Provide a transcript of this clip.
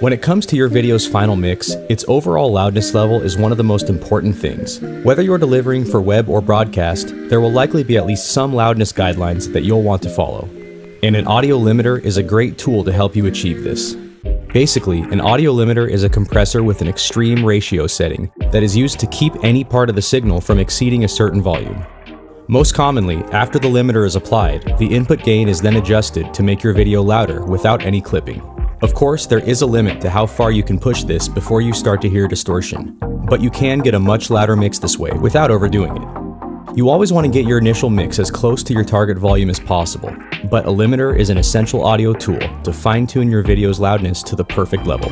When it comes to your video's final mix, its overall loudness level is one of the most important things. Whether you're delivering for web or broadcast, there will likely be at least some loudness guidelines that you'll want to follow. And an audio limiter is a great tool to help you achieve this. Basically, an audio limiter is a compressor with an extreme ratio setting that is used to keep any part of the signal from exceeding a certain volume. Most commonly, after the limiter is applied, the input gain is then adjusted to make your video louder without any clipping. Of course, there is a limit to how far you can push this before you start to hear distortion, but you can get a much louder mix this way without overdoing it. You always want to get your initial mix as close to your target volume as possible, but a limiter is an essential audio tool to fine-tune your video's loudness to the perfect level.